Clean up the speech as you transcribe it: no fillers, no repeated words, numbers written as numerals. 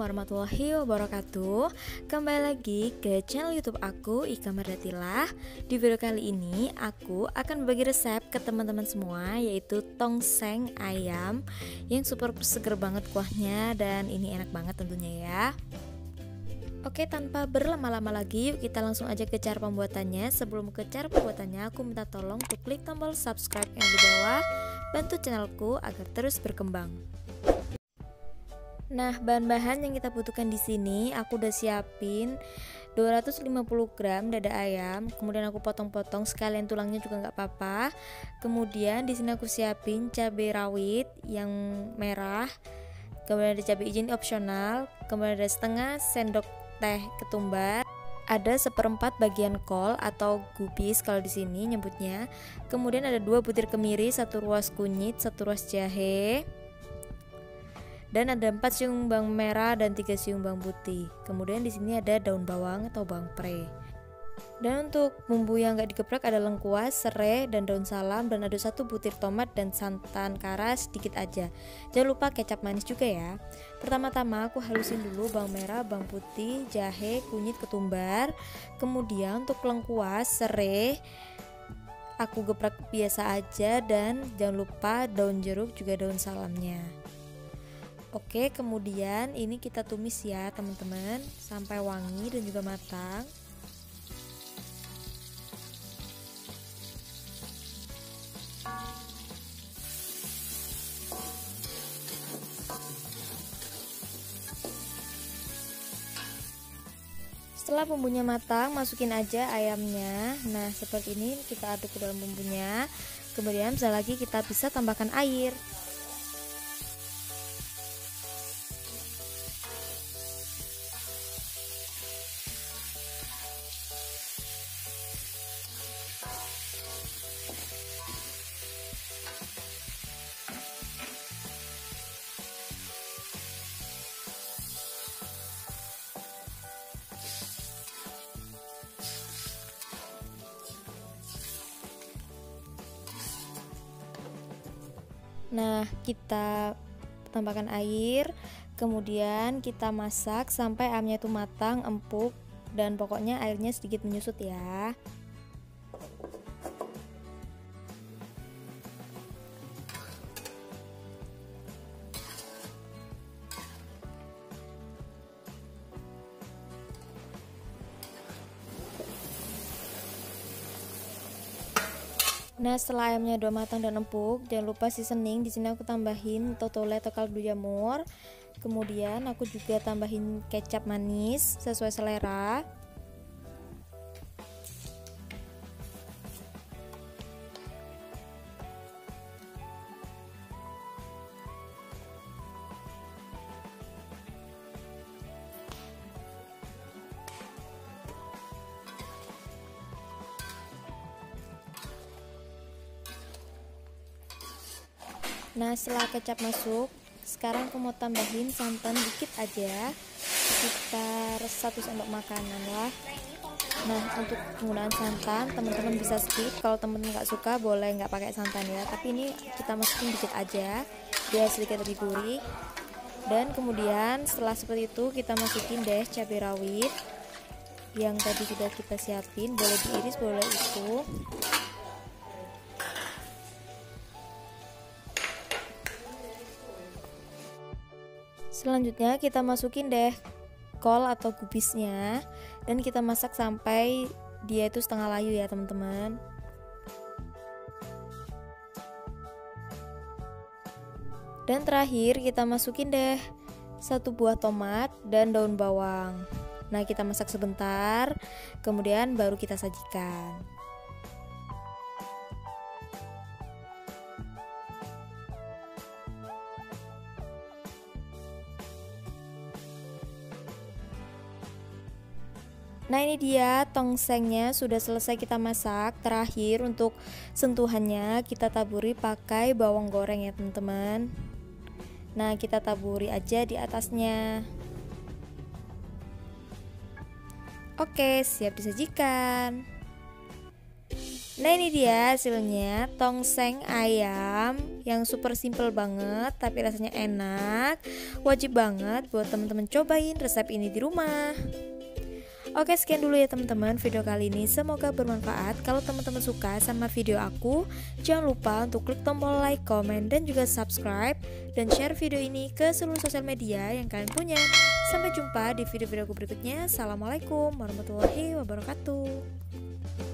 Assalamualaikum warahmatullahi wabarakatuh. Kembali lagi ke channel YouTube aku, Ika Mardatilah. Di video kali ini aku akan berbagi resep ke teman-teman semua, yaitu tongseng ayam yang super seger banget kuahnya, dan ini enak banget tentunya ya. Oke, tanpa berlama-lama lagi, yuk kita langsung aja ke cara pembuatannya. Sebelum ke cara pembuatannya, aku minta tolong untuk klik tombol subscribe yang di bawah. Bantu channelku agar terus berkembang. Nah, bahan-bahan yang kita butuhkan di sini, aku udah siapin 250 gram dada ayam. Kemudian aku potong-potong, sekalian tulangnya juga nggak apa-apa. Kemudian di sini aku siapin cabai rawit yang merah. Kemudian ada cabai hijau opsional. Kemudian ada setengah sendok teh ketumbar, ada seperempat bagian kol atau gubis kalau di sini nyebutnya. Kemudian ada 2 butir kemiri, 1 ruas kunyit, 1 ruas jahe, dan ada 4 siung bawang merah dan 3 siung bawang putih. Kemudian di sini ada daun bawang atau bawang pre. Dan untuk bumbu yang nggak digeprek ada lengkuas, serai, dan daun salam, dan ada 1 butir tomat dan santan karas sedikit aja. Jangan lupa kecap manis juga ya. Pertama-tama aku halusin dulu bawang merah, bawang putih, jahe, kunyit, ketumbar. Kemudian untuk lengkuas, serai aku geprek biasa aja, dan jangan lupa daun jeruk juga daun salamnya. Oke, kemudian ini kita tumis ya teman-teman, sampai wangi dan juga matang. Setelah bumbunya matang, masukin aja ayamnya. Nah, seperti ini kita aduk ke dalam bumbunya. Kemudian bisa lagi kita bisa tambahkan air. Nah, kita tambahkan air, kemudian kita masak sampai ayamnya itu matang, empuk, dan pokoknya airnya sedikit menyusut ya. Nah, setelah ayamnya udah matang dan empuk, jangan lupa seasoning. Di sini aku tambahin totole atau kaldu jamur. Kemudian aku juga tambahin kecap manis sesuai selera. Nah, setelah kecap masuk, sekarang aku mau tambahin santan dikit aja, sekitar 1 sendok makanan lah. Nah, untuk penggunaan santan teman-teman bisa skip, kalau teman-teman nggak suka boleh nggak pakai santan ya, tapi ini kita masukin dikit aja biar sedikit lebih gurih. Dan kemudian setelah seperti itu kita masukin deh cabai rawit yang tadi sudah kita siapin, boleh diiris boleh utuh. Selanjutnya kita masukin deh kol atau kubisnya, dan kita masak sampai dia itu setengah layu ya teman-teman. Dan terakhir kita masukin deh 1 buah tomat dan daun bawang. Nah, kita masak sebentar, kemudian baru kita sajikan. Nah, ini dia tongsengnya sudah selesai kita masak. Terakhir untuk sentuhannya kita taburi pakai bawang goreng ya teman-teman. Nah, kita taburi aja di atasnya. Oke, siap disajikan. Nah, ini dia hasilnya tongseng ayam yang super simple banget tapi rasanya enak. Wajib banget buat teman-teman cobain resep ini di rumah. Oke, sekian dulu ya teman-teman video kali ini, semoga bermanfaat. Kalau teman-teman suka sama video aku, jangan lupa untuk klik tombol like, comment, dan juga subscribe, dan share video ini ke seluruh sosial media yang kalian punya. Sampai jumpa di video-video aku berikutnya. Assalamualaikum warahmatullahi wabarakatuh.